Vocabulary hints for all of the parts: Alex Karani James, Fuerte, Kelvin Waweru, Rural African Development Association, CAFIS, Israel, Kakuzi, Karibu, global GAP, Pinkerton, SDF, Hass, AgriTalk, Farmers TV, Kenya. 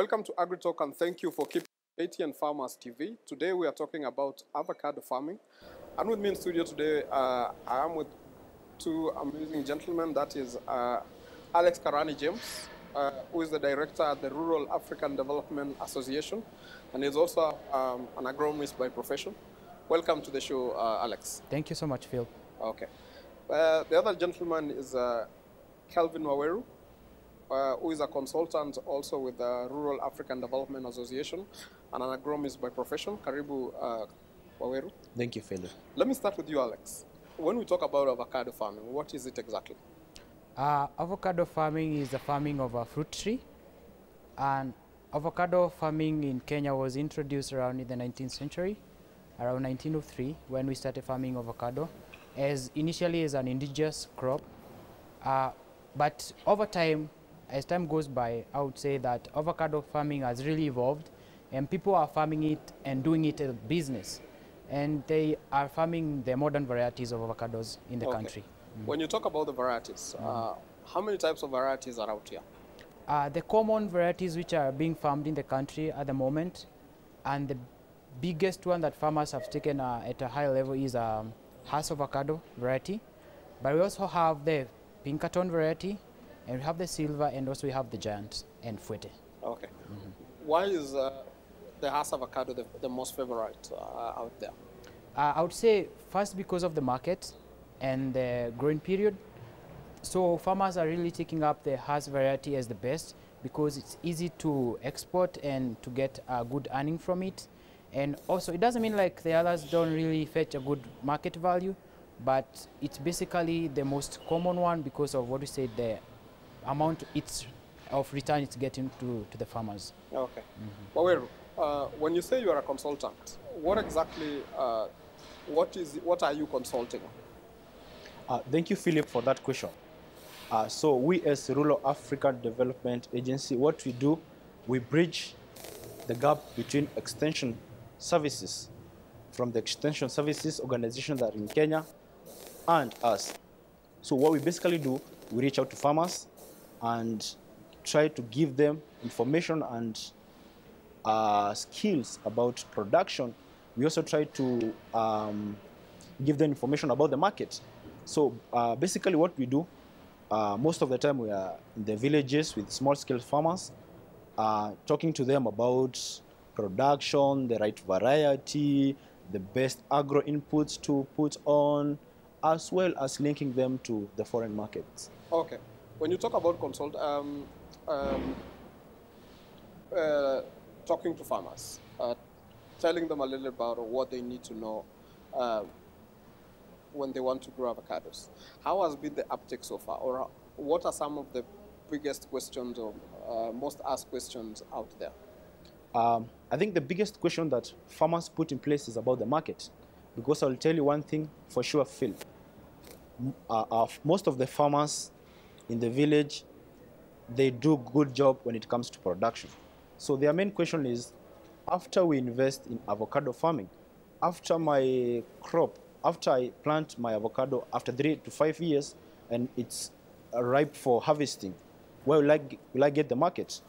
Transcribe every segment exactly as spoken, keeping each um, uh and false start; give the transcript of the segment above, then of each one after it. Welcome to AgriTalk, and thank you for keeping A T and Farmers T V. Today we are talking about avocado farming, and with me in studio today uh, I am with two amazing gentlemen. That is uh, Alex Karani James, uh, who is the director at the Rural African Development Association, and is also um, an agronomist by profession. Welcome to the show, uh, Alex. Thank you so much, Phil. Okay. Uh, the other gentleman is uh, Kelvin Waweru, Uh, who is a consultant also with the Rural African Development Association and an agronomist by profession. Karibu uh, Waweru. Thank you, Philip. Let me start with you, Alex. When we talk about avocado farming, what is it exactly? Uh, avocado farming is the farming of a fruit tree. And avocado farming in Kenya was introduced around in the nineteenth century, around nineteen oh three, when we started farming avocado, as initially as an indigenous crop. Uh, but over time, as time goes by, I would say that avocado farming has really evolved, and people are farming it and doing it as a business, and they are farming the modern varieties of avocados in the okay. country. Mm. When you talk about the varieties, mm. uh, how many types of varieties are out here? Uh, the common varieties which are being farmed in the country at the moment, and the biggest one that farmers have taken uh, at a high level is um, Hass avocado variety, but we also have the Pinkerton variety, and we have the silver, and also we have the giant and fuerte. Okay. Mm-hmm. Why is uh, the Hass avocado the, the most favorite uh, out there? Uh, I would say first because of the market and the growing period. So farmers are really taking up the Hass variety as the best because it's easy to export and to get a good earning from it. And also it doesn't mean like the others don't really fetch a good market value, but it's basically the most common one because of what we said there. Amount it's of return it's getting to, to the farmers. Okay. Mm-hmm. Waweru, uh, when you say you are a consultant, what exactly, uh, what is, what are you consulting? Uh, thank you, Philip, for that question. Uh, so we as Rural African Development Agency, what we do, we bridge the gap between extension services from the extension services organizations that are in Kenya and us. So what we basically do, we reach out to farmers and try to give them information and uh, skills about production. We also try to um, give them information about the market. So uh, basically what we do, uh, most of the time we are in the villages with small-scale farmers, uh, talking to them about production, the right variety, the best agro inputs to put on, as well as linking them to the foreign markets. Okay. When you talk about consult, um, um, uh, talking to farmers, uh, telling them a little about what they need to know uh, when they want to grow avocados, how has been the uptake so far? Or what are some of the biggest questions or uh, most asked questions out there? Um, I think the biggest question that farmers put in place is about the market. Because I'll tell you one thing for sure, Phil. Uh, uh, most of the farmers in the village, they do a good job when it comes to production. So their main question is, after we invest in avocado farming, after my crop, after I plant my avocado, after three to five years, and it's ripe for harvesting, where will I, will I get the market?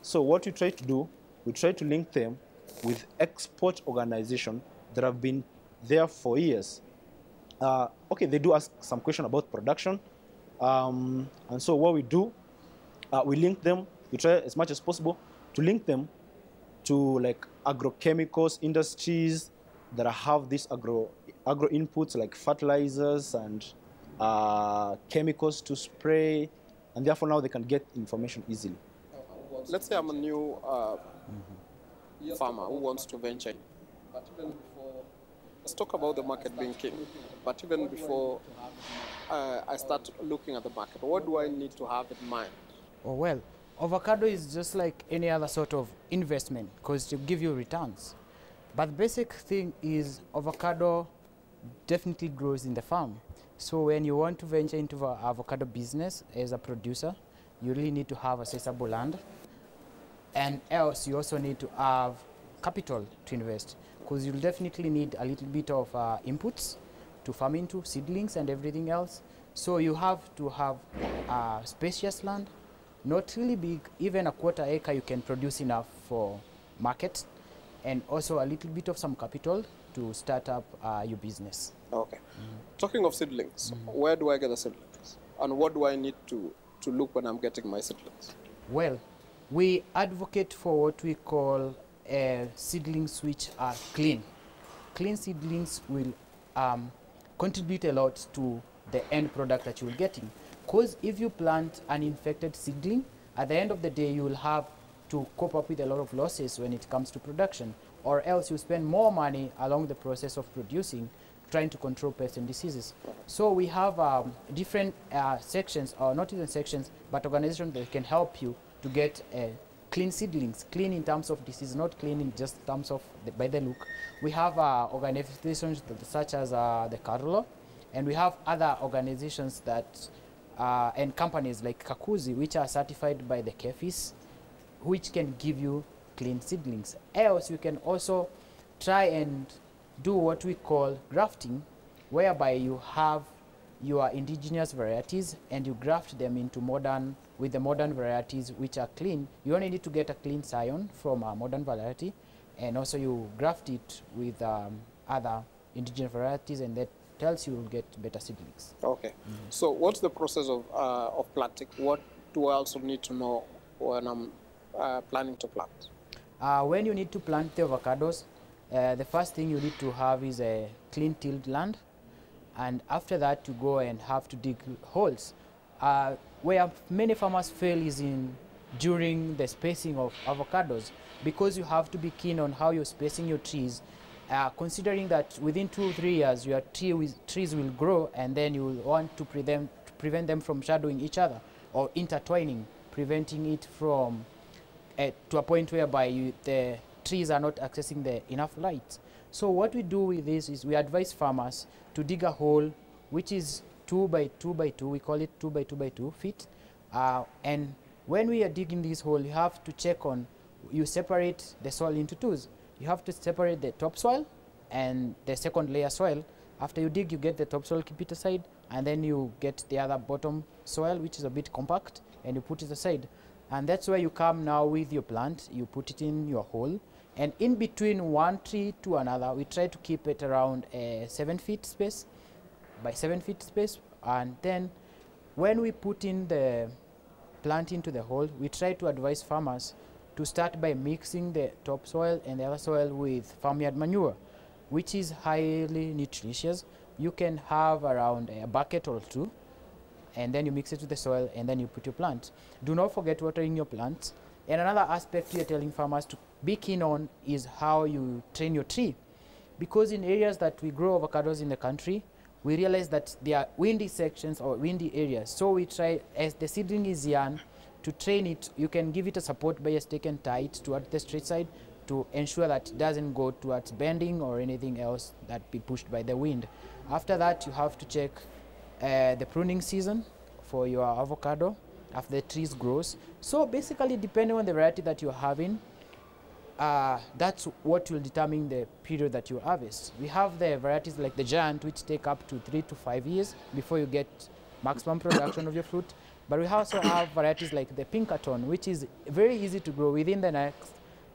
So what we try to do, we try to link them with export organizations that have been there for years. Uh, okay, they do ask some question about production, Um, and so what we do, uh, we link them, we try as much as possible to link them to like agrochemicals industries that have these agro, agro inputs like fertilizers and uh, chemicals to spray, and therefore now they can get information easily. Let's say I'm a new uh, mm-hmm. farmer who wants to venture. But even before, let's talk about the market being king, but even before Uh, I start looking at the market, what do I need to have in mind? Oh, well, avocado is just like any other sort of investment because it will give you returns. But the basic thing is avocado definitely grows in the farm. So when you want to venture into an avocado business as a producer, you really need to have accessible land. And else you also need to have capital to invest because you'll definitely need a little bit of uh, inputs to farm into, seedlings and everything else. So you have to have uh, spacious land, not really big, even a quarter acre you can produce enough for market, and also a little bit of some capital to start up uh, your business. Okay. Mm-hmm. Talking of seedlings, mm-hmm. where do I get the seedlings? And what do I need to, to look when I'm getting my seedlings? Well, we advocate for what we call uh, seedlings which are clean. Clean seedlings will um, contribute a lot to the end product that you're getting. Because if you plant an infected seedling, at the end of the day, you will have to cope up with a lot of losses when it comes to production, or else you spend more money along the process of producing, trying to control pests and diseases. So we have um, different uh, sections, or not even sections, but organizations that can help you to get uh, clean seedlings, clean in terms of disease, not clean in just terms of the, by the look. We have uh, organizations that, such as uh, the Carlo, and we have other organizations that uh, and companies like Kakuzi, which are certified by the CAFIS, which can give you clean seedlings. Else, you can also try and do what we call grafting, whereby you have your indigenous varieties and you graft them into modern, with the modern varieties which are clean. You only need to get a clean scion from a modern variety, and also you graft it with um, other indigenous varieties, and that tells you will get better seedlings. Okay. Mm-hmm. So what's the process of, uh, of planting? What do I also need to know when I'm uh, planning to plant? Uh, when you need to plant the avocados, uh, the first thing you need to have is a clean tilled land. And after that, you go and have to dig holes. Uh, where many farmers fail is in during the spacing of avocados, because you have to be keen on how you're spacing your trees, uh, considering that within two or three years, your tree with, trees will grow, and then you will want to pre them, to prevent them from shadowing each other or intertwining, preventing it from uh, to a point whereby you, the trees are not accessing the enough light. So what we do with this is we advise farmers to dig a hole which is two by two by two, we call it two by two by two feet. Uh, and when we are digging this hole, you have to check on, you separate the soil into twos. You have to separate the topsoil and the second layer soil. After you dig, you get the topsoil, keep it aside, and then you get the other bottom soil, which is a bit compact, and you put it aside. And that's where you come now with your plant, you put it in your hole. And in between one tree to another, we try to keep it around uh, seven feet space by seven feet space. And then when we put in the plant into the hole, we try to advise farmers to start by mixing the topsoil and the other soil with farmyard manure, which is highly nutritious. You can have around a bucket or two, and then you mix it with the soil, and then you put your plant. Do not forget watering your plants. And another aspect we are telling farmers to be keen on is how you train your tree, because in areas that we grow avocados in the country, we realize that there are windy sections or windy areas. So we try, as the seedling is young, to train it. You can give it a support by a stake and tie it toward the straight side to ensure that it doesn't go towards bending or anything else that be pushed by the wind. After that, you have to check uh, the pruning season for your avocado after the trees grows. So basically, depending on the variety that you're having, Uh, that's what will determine the period that you harvest. We have the varieties like the giant, which take up to three to five years before you get maximum production of your fruit. But we also have varieties like the Pinkerton, which is very easy to grow. Within the next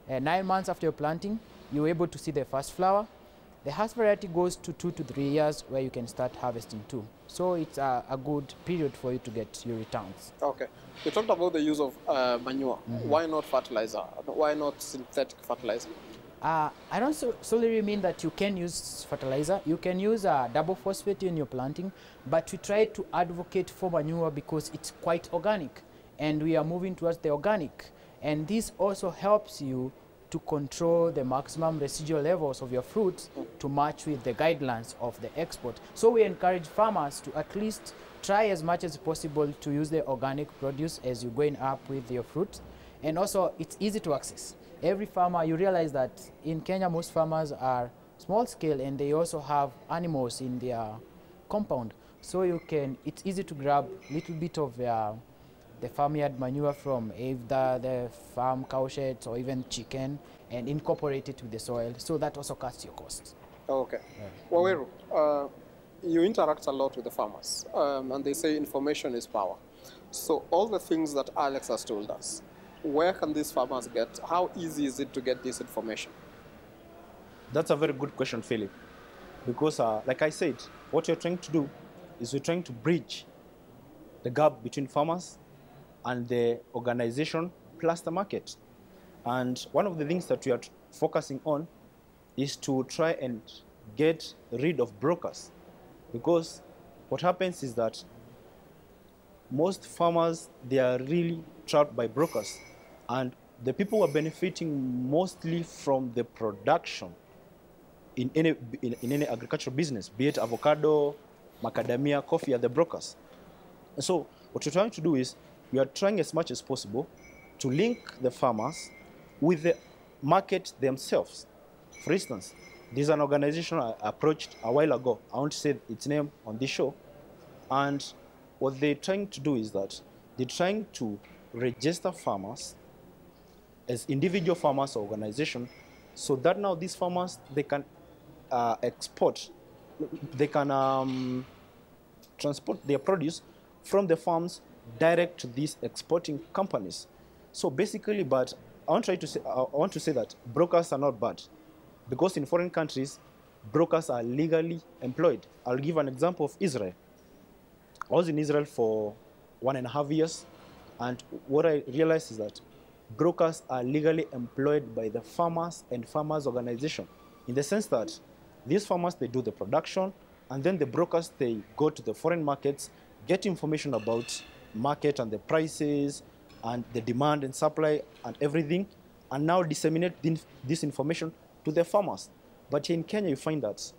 uh, nine months after your planting, you're able to see the first flower. The Hass variety goes to two to three years where you can start harvesting too. So it's a, a good period for you to get your returns. Okay. You talked about the use of uh, manure. Mm-hmm. Why not fertilizer? Why not synthetic fertilizer? Uh, I don't so solely mean that you can use fertilizer. You can use uh, double phosphate in your planting, but we try to advocate for manure because it's quite organic, and we are moving towards the organic. And this also helps you to control the maximum residual levels of your fruits to match with the guidelines of the export. So we encourage farmers to at least try as much as possible to use the organic produce as you're going up with your fruit. And also, it's easy to access. Every farmer, you realize that in Kenya, most farmers are small scale, and they also have animals in their compound. So you can, it's easy to grab a little bit of uh, the farmyard manure from either the farm cow sheds or even chicken, and incorporate it with the soil. So that also cuts your cost. Okay. Yeah. Waweru, uh, you interact a lot with the farmers, um, and they say information is power. So all the things that Alex has told us, where can these farmers get? How easy is it to get this information? That's a very good question, Philip. Because, uh, like I said, what you're trying to do is you're trying to bridge the gap between farmers and the organization plus the market. And one of the things that we are focusing on is to try and get rid of brokers. Because what happens is that most farmers, they are really trapped by brokers. And the people who are benefiting mostly from the production in any, in, in any agricultural business, be it avocado, macadamia, coffee, are the brokers. And so what you're trying to do is we are trying as much as possible to link the farmers with the market themselves. For instance, there's an organization I approached a while ago. I won't say its name on this show. And what they're trying to do is that they're trying to register farmers as individual farmers or organization, so that now these farmers, they can uh, export, they can um, transport their produce from the farms direct to these exporting companies. So basically, but I want to try to say, I want to say that brokers are not bad, because in foreign countries, brokers are legally employed. I'll give an example of Israel. I was in Israel for one and a half years, and what I realized is that brokers are legally employed by the farmers and farmers' organization, in the sense that these farmers, they do the production, and then the brokers, they go to the foreign markets, get information about market and the prices and the demand and supply and everything, and now disseminate this information to the farmers. But here in Kenya, you find that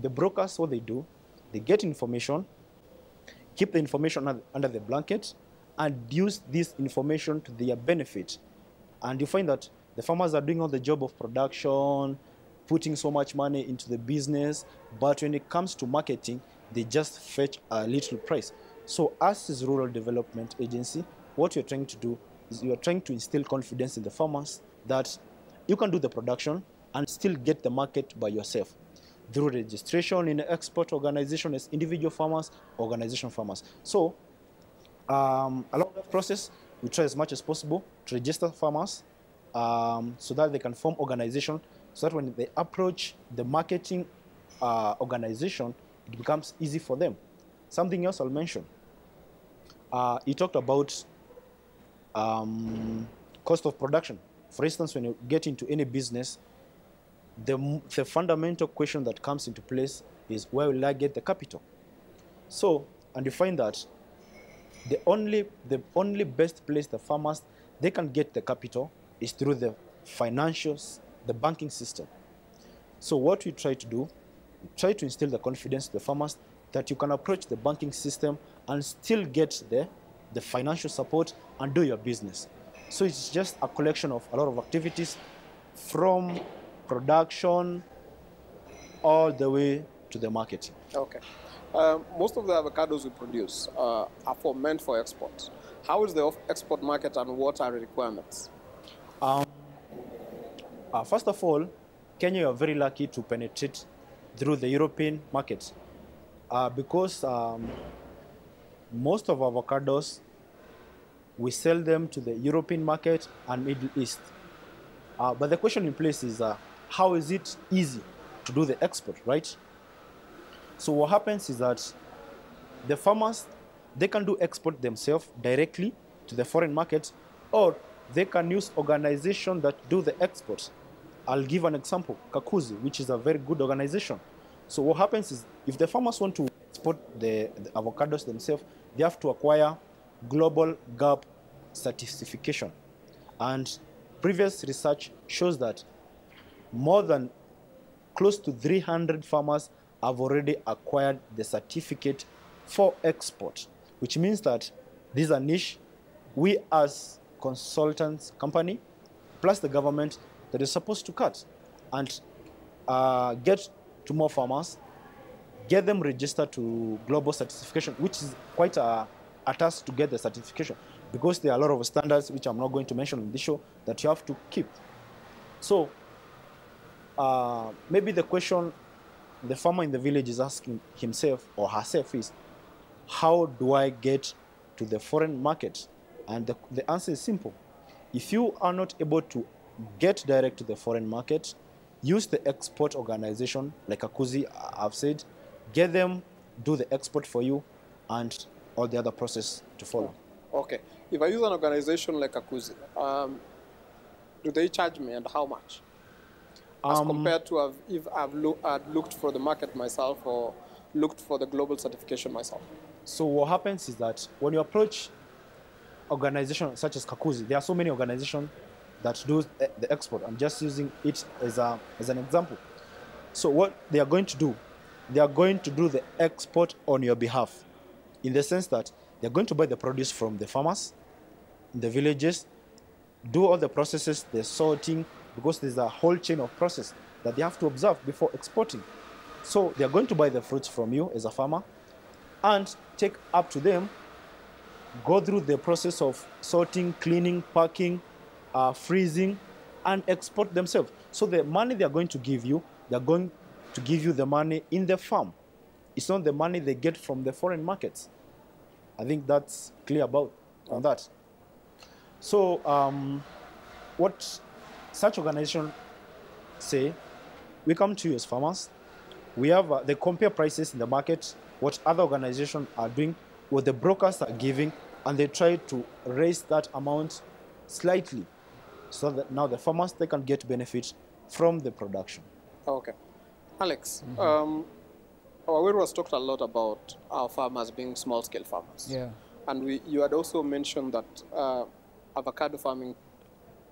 the brokers, what they do, they get information, keep the information under the blanket, and use this information to their benefit. And you find that the farmers are doing all the job of production, putting so much money into the business, but when it comes to marketing, they just fetch a little price. So us as Rural Development Agency, what you're trying to do is you're trying to instill confidence in the farmers that you can do the production and still get the market by yourself, through registration in an export organization as individual farmers, organization farmers. So um, along that process, we try as much as possible to register farmers um, so that they can form organization, so that when they approach the marketing uh, organization, it becomes easy for them. Something else I'll mention. Uh, you talked about um, cost of production. For instance, when you get into any business, The, the fundamental question that comes into place is, where will I get the capital? So, and you find that the only, the only best place the farmers, they can get the capital is through the financials, the banking system. So what we try to do, we try to instill the confidence to the farmers that you can approach the banking system and still get the, the financial support and do your business. So it's just a collection of a lot of activities, from production all the way to the market. Okay. Um, most of the avocados we produce uh, are for meant for export. How is the export market and what are the requirements? Um, uh, first of all, Kenya, you are very lucky to penetrate through the European market uh, because um, most of avocados, we sell them to the European market and Middle East. Uh, but the question in place is, uh, how is it easy to do the export, right? So what happens is that the farmers, they can do export themselves directly to the foreign market, or they can use organizations that do the exports. I'll give an example, Kakuzi, which is a very good organization. So what happens is, if the farmers want to export the, the avocados themselves, they have to acquire global G A P certification. And previous research shows that more than close to three hundred farmers have already acquired the certificate for export, which means that this is a niche we as consultants company plus the government that is supposed to cut and uh, get to more farmers, get them registered to global certification, which is quite a, a task to get the certification, because there are a lot of standards which I'm not going to mention in this show that you have to keep. So Uh, maybe the question the farmer in the village is asking himself or herself is, how do I get to the foreign market? And the, the answer is simple. If you are not able to get direct to the foreign market, use the export organization, like Kakuzi, I've said, get them, do the export for you, and all the other process to follow. Okay. If I use an organization like Kakuzi, um, do they charge me and how much? As um, compared to have, if I've lo I'd looked for the market myself or looked for the global certification myself. So what happens is that when you approach organizations such as Kakuzi, there are so many organizations that do the export. I'm just using it as, a, as an example. So what they are going to do, they are going to do the export on your behalf, in the sense that they're going to buy the produce from the farmers, in the villages, do all the processes, the sorting, because there's a whole chain of process that they have to observe before exporting. So they're going to buy the fruits from you as a farmer and take up to them, go through the process of sorting, cleaning, packing, uh, freezing, and export themselves. So the money they're going to give you, they're going to give you the money in the farm. It's not the money they get from the foreign markets. I think that's clear about on that. So um, what such organizations say, we come to you as farmers. We have, uh, they compare prices in the market, what other organizations are doing, what the brokers are giving, and they try to raise that amount slightly so that now the farmers, they can get benefit from the production. Okay. Alex, mm-hmm. um, Waweru has talked a lot about our farmers being small-scale farmers. Yeah. And we, you had also mentioned that uh, avocado farming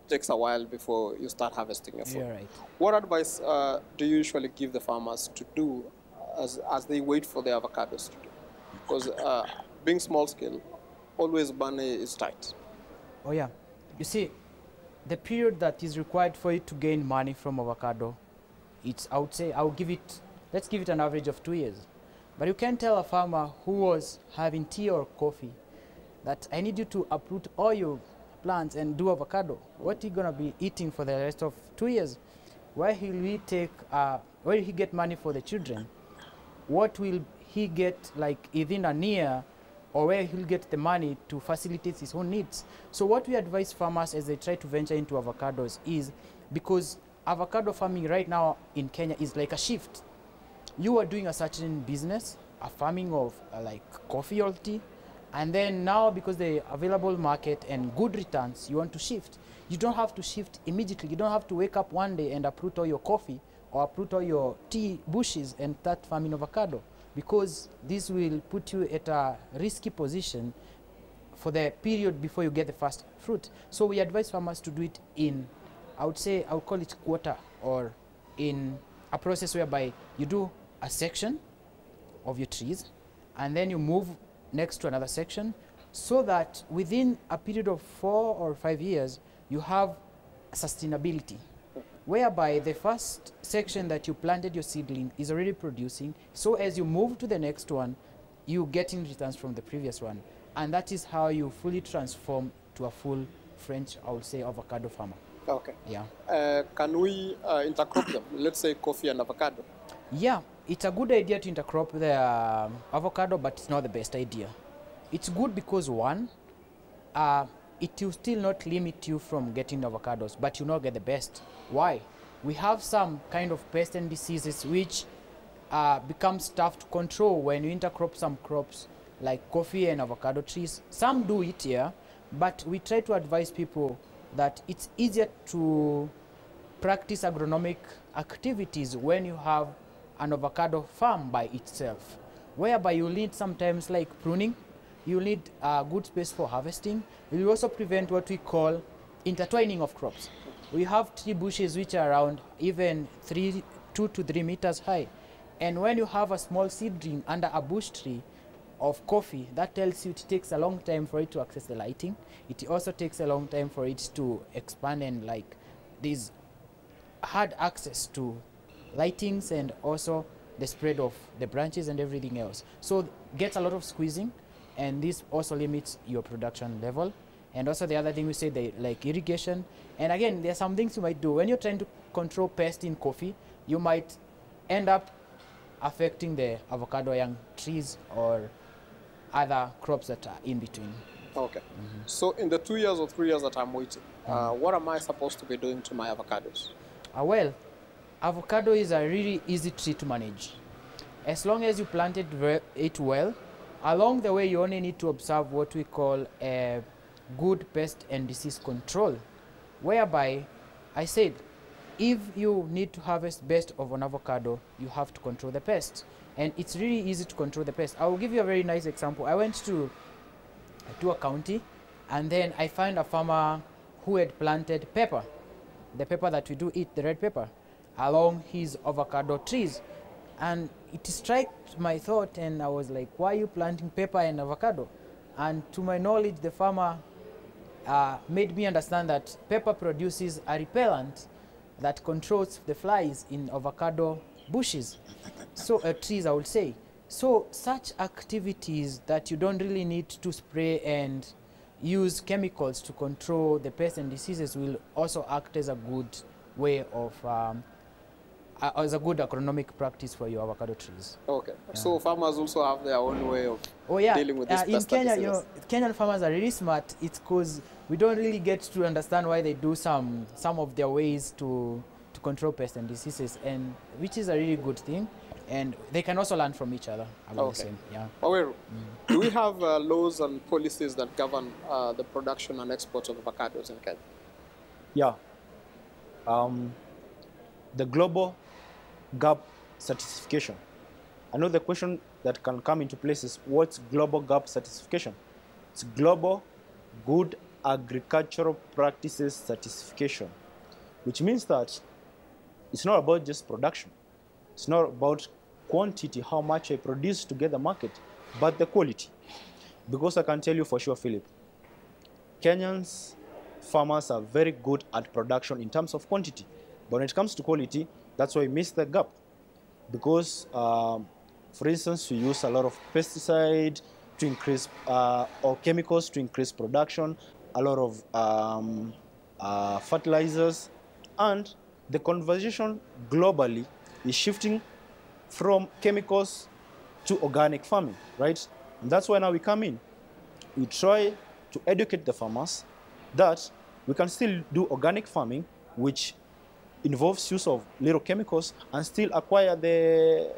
takes a while before you start harvesting your food. Yeah, right. What advice uh, do you usually give the farmers to do as, as they wait for their avocados to do? Because uh, being small-scale, always money is tight. Oh, yeah. You see, the period that is required for you to gain money from avocado, it's, I would say, I would give it, let's give it an average of two years. But you can't tell a farmer who was having tea or coffee that I need you to uproot all your plants and do avocado. What he gonna be eating for the rest of two years? Where will he take? Uh, where will he get money for the children? What will he get like within a year, or where he'll get the money to facilitate his own needs? So what we advise farmers as they try to venture into avocados is, because avocado farming right now in Kenya is like a shift. You are doing a certain business, a farming of uh, like coffee or tea, and then now because the available market and good returns, you want to shift. You don't have to shift immediately. You don't have to wake up one day and uproot all your coffee or uproot all your tea bushes and start farming avocado, because this will put you at a risky position for the period before you get the first fruit. So we advise farmers to do it in, I would say, I would call it quarter, or in a process whereby you do a section of your trees and then you move next to another section, so that within a period of four or five years you have sustainability, whereby the first section that you planted your seedling is already producing, so as you move to the next one, you're getting returns from the previous one. And that is how you fully transform to a full French, I would say, avocado farmer. Okay. Yeah. Uh, can we uh, intercrop them? Let's say coffee and avocado. Yeah, it's a good idea to intercrop the uh, avocado, but it's not the best idea. It's good because, one, uh, it will still not limit you from getting avocados, but you not get the best. Why? We have some kind of pests and diseases which uh, become tough to control when you intercrop some crops like coffee and avocado trees. Some do it, yeah, but we try to advise people that it's easier to practice agronomic activities when you have an avocado farm by itself, whereby you need sometimes like pruning, you need a good space for harvesting. We also prevent what we call intertwining of crops. We have tree bushes which are around even three, two to three meters high. And when you have a small seedling under a bush tree of coffee, that tells you it takes a long time for it to access the lighting. It also takes a long time for it to expand, and like this hard access to lightings and also the spread of the branches and everything else. So gets a lot of squeezing, and this also limits your production level. And also the other thing we say, they like irrigation. And again, there are some things you might do when you're trying to control pests in coffee. You might end up affecting the avocado young trees or other crops that are in between. Okay. Mm-hmm. So in the two years or three years that I'm waiting, uh, what am I supposed to be doing to my avocados? Uh, well, avocado is a really easy tree to manage. As long as you planted it well, along the way you only need to observe what we call a good pest and disease control, whereby I said, if you need to harvest best of an avocado, you have to control the pest. And it's really easy to control the pest. I will give you a very nice example. I went to to a county, and then I found a farmer who had planted pepper, the pepper that we do eat, the red pepper, along his avocado trees. And it struck my thought, and I was like, why are you planting pepper and avocado? And to my knowledge, the farmer uh, made me understand that pepper produces a repellent that controls the flies in avocado bushes, so uh, trees, I would say. So such activities that you don't really need to spray and use chemicals to control the pests and diseases will also act as a good way of, um, as a good agronomic practice for your avocado trees. Okay. Yeah. So farmers also have their own way of oh, yeah. dealing with this uh, pest in Kenya, you know, Kenyan farmers are really smart. It's because we don't really get to understand why they do some, some of their ways to, to control pests and diseases, and which is a really good thing. And they can also learn from each other. About okay. the same. Yeah. Waweru, mm. do we have uh, laws and policies that govern uh, the production and export of avocados in Kenya? Yeah. Um, the global G A P certification. Another question that can come into place is, what's global G A P certification? It's global good agricultural practices certification, which means that it's not about just production. It's not about quantity, how much I produce to get the market, but the quality. Because I can tell you for sure, Philip, Kenyans farmers are very good at production in terms of quantity. But when it comes to quality, that's why we miss the gap. Because, um, for instance, we use a lot of pesticide to increase, uh, or chemicals to increase production, a lot of um, uh, fertilizers. And the conversation globally is shifting from chemicals to organic farming, right? And that's why now we come in. We try to educate the farmers that we can still do organic farming, which involves use of little chemicals, and still acquire the,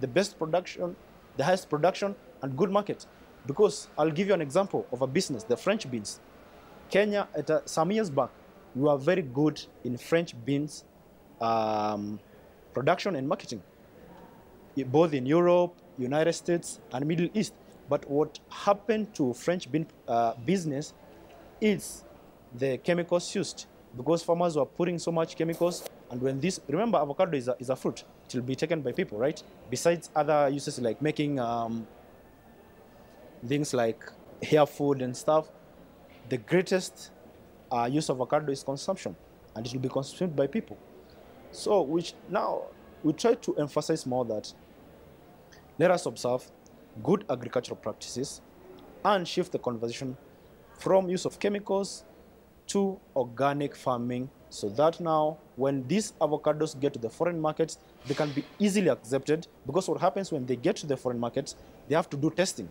the best production, the highest production, and good market. Because I'll give you an example of a business, the French beans. Kenya, at a, some years back, we were very good in French beans um, production and marketing, both in Europe, United States, and Middle East. But what happened to French bean uh, business is the chemicals used, because farmers were putting so much chemicals. And when this, remember, avocado is a, is a fruit. It will be taken by people, right? Besides other uses like making um, things like hair food and stuff, the greatest uh, use of avocado is consumption, and it will be consumed by people. So which now we try to emphasize more that let us observe good agricultural practices and shift the conversation from use of chemicals to organic farming, so that now when these avocados get to the foreign markets, they can be easily accepted. Because what happens when they get to the foreign markets, they have to do testing.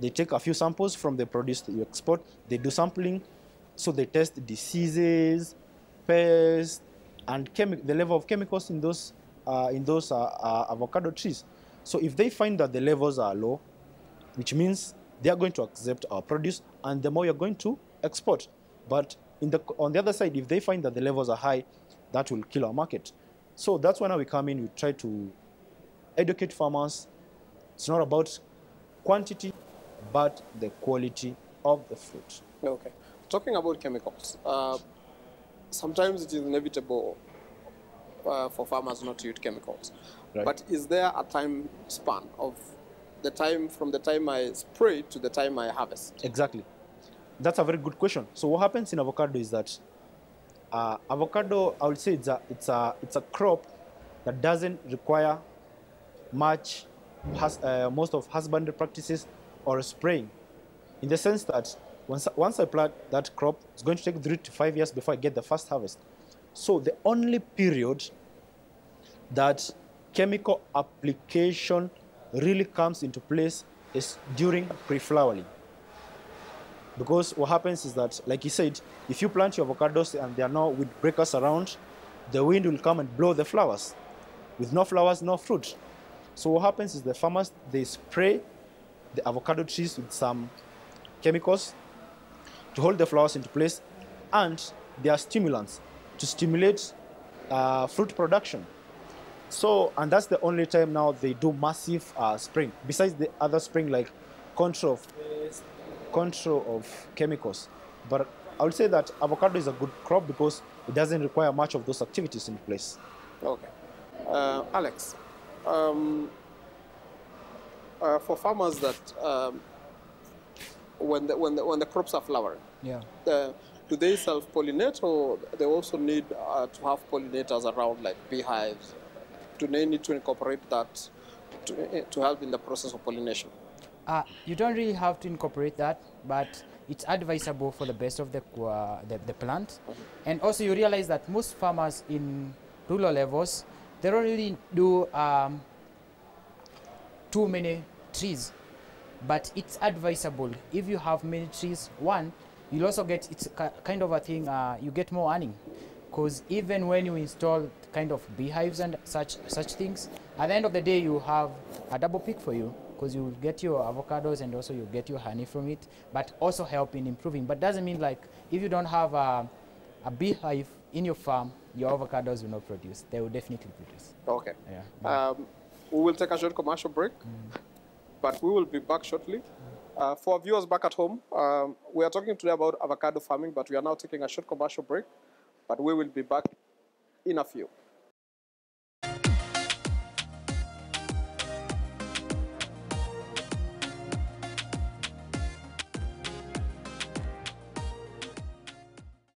They take a few samples from the produce that you export, they do sampling, so they test diseases, pests, and the level of chemicals in those, uh, in those uh, uh, avocado trees. So if they find that the levels are low, which means they are going to accept our produce, and the more you're going to export. But in the, on the other side, if they find that the levels are high, that will kill our market. So that's when we come in, we try to educate farmers. It's not about quantity, but the quality of the fruit. Okay. Talking about chemicals, uh, sometimes it is inevitable uh, for farmers not to use chemicals. Right. But is there a time span of the time from the time I spray to the time I harvest? Exactly. That's a very good question. So what happens in avocado is that uh, avocado, I would say it's a, it's, a, it's a crop that doesn't require much, has, uh, most of husbandry practices or spraying, in the sense that Once, once I plant that crop, it's going to take three to five years before I get the first harvest. So the only period that chemical application really comes into place is during pre-flowering. Because what happens is that, like you said, if you plant your avocados and there are no weed breakers around, the wind will come and blow the flowers. With no flowers, no fruit. So what happens is the farmers, they spray the avocado trees with some chemicals to hold the flowers into place, and they are stimulants to stimulate uh, fruit production. So, and that's the only time now they do massive uh, spraying, besides the other spraying like control of, control of chemicals. But I would say that avocado is a good crop because it doesn't require much of those activities in place. Okay. Uh, Alex, um, uh, for farmers that um, when the, when the, when the crops are flowering, yeah, uh, do they self-pollinate, or they also need uh, to have pollinators around, like beehives? Do they need to incorporate that to, to help in the process of pollination? Uh, you don't really have to incorporate that, but it's advisable for the best of the uh, the, the plant. Mm-hmm. And also, you realize that most farmers in rural levels, they don't really do um, too many trees, but it's advisable. If you have many trees, one, you'll also get, it's kind of a thing, uh, you get more earning. Because even when you install kind of beehives and such, such things, at the end of the day, you have a double pick for you, because you will get your avocados and also you'll get your honey from it, but also help in improving. But doesn't mean like, if you don't have a, a beehive in your farm, your avocados will not produce. They will definitely produce. Okay. Yeah. Yeah. Um, we will take a short commercial break, mm. but we will be back shortly. Mm. Uh, for our viewers back at home, um, we are talking today about avocado farming, but we are now taking a short commercial break, but we will be back in a few.